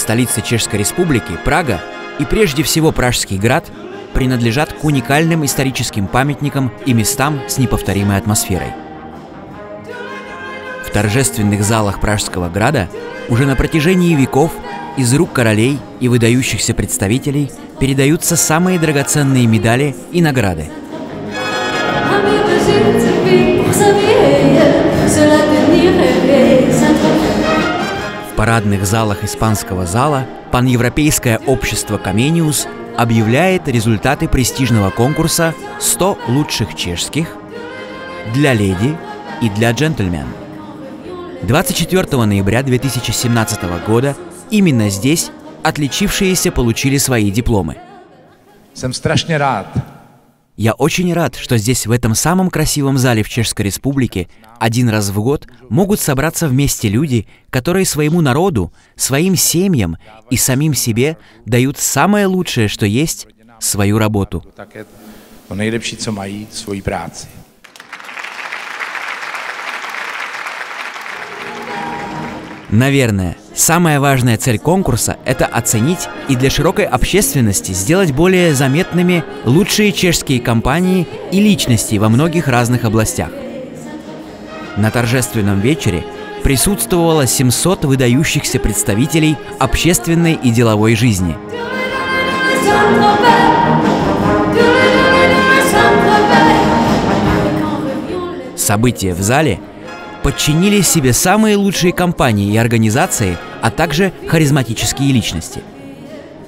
столица Чешской Республики, Прага и прежде всего Пражский Град принадлежат к уникальным историческим памятникам и местам с неповторимой атмосферой. В торжественных залах Пражского Града уже на протяжении веков из рук королей и выдающихся представителей передаются самые драгоценные медали и награды. В парадных залах испанского зала паневропейское общество Comenius объявляет результаты престижного конкурса «100 лучших чешских» для леди и для джентльмен. 24 ноября 2017 года именно здесь отличившиеся получили свои дипломы. Я очень рад, что здесь, в этом самом красивом зале в Чешской Республике, один раз в год могут собраться вместе люди, которые своему народу, своим семьям и самим себе дают самое лучшее, что есть, свою работу. Наверное, самая важная цель конкурса – это оценить и для широкой общественности сделать более заметными лучшие чешские компании и личности во многих разных областях. На торжественном вечере присутствовало 700 выдающихся представителей общественной и деловой жизни. События в зале подчинили себе самые лучшие компании и организации, а также харизматические личности.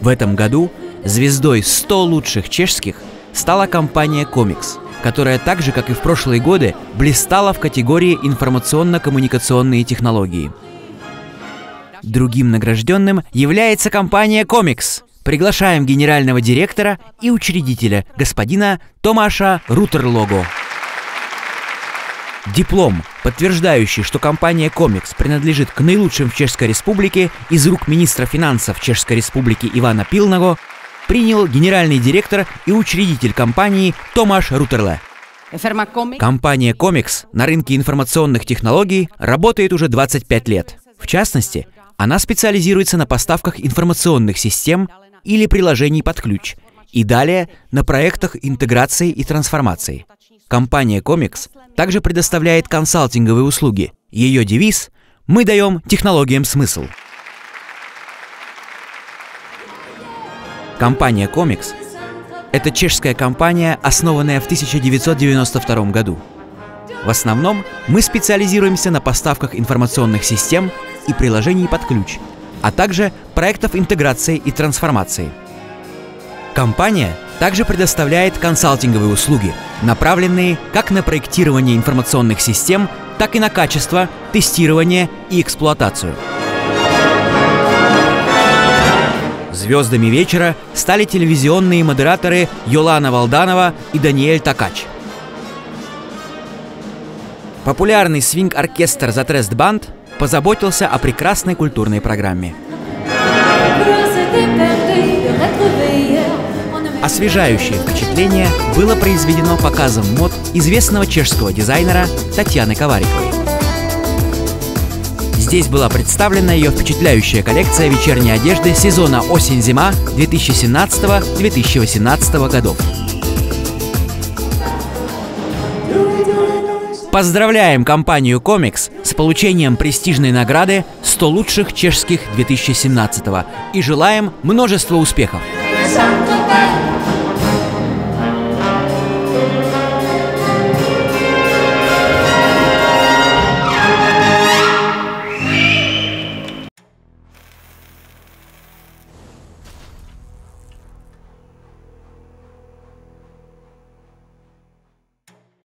В этом году звездой 100 лучших чешских стала компания KOMIX, которая так же, как и в прошлые годы, блистала в категории информационно-коммуникационные технологии. Другим награжденным является компания KOMIX. Приглашаем генерального директора и учредителя господина Томаша Рутрле. Диплом, подтверждающий, что компания KOMIX принадлежит к наилучшим в Чешской Республике, из рук министра финансов Чешской Республики Ивана Пилного, принял генеральный директор и учредитель компании Томаш Рутрле. Компания KOMIX на рынке информационных технологий работает уже 25 лет. В частности, она специализируется на поставках информационных систем или приложений под ключ и далее на проектах интеграции и трансформации. Компания KOMIX также предоставляет консалтинговые услуги. Ее девиз – «Мы даем технологиям смысл». Компания KOMIX – это чешская компания, основанная в 1992 году. В основном мы специализируемся на поставках информационных систем и приложений под ключ, а также проектов интеграции и трансформации. Компания также предоставляет консалтинговые услуги, направленные как на проектирование информационных систем, так и на качество, тестирование и эксплуатацию. Звездами вечера стали телевизионные модераторы Юлана Валданова и Даниэль Такач. Популярный свинг-оркестр The Trest Band позаботился о прекрасной культурной программе. Освежающее впечатление было произведено показом мод известного чешского дизайнера Татьяны Ковариковой. Здесь была представлена ее впечатляющая коллекция вечерней одежды сезона осень-зима 2017-2018 годов. Поздравляем компанию KOMIX с получением престижной награды 100 лучших чешских 2017 и желаем множества успехов. Thank you.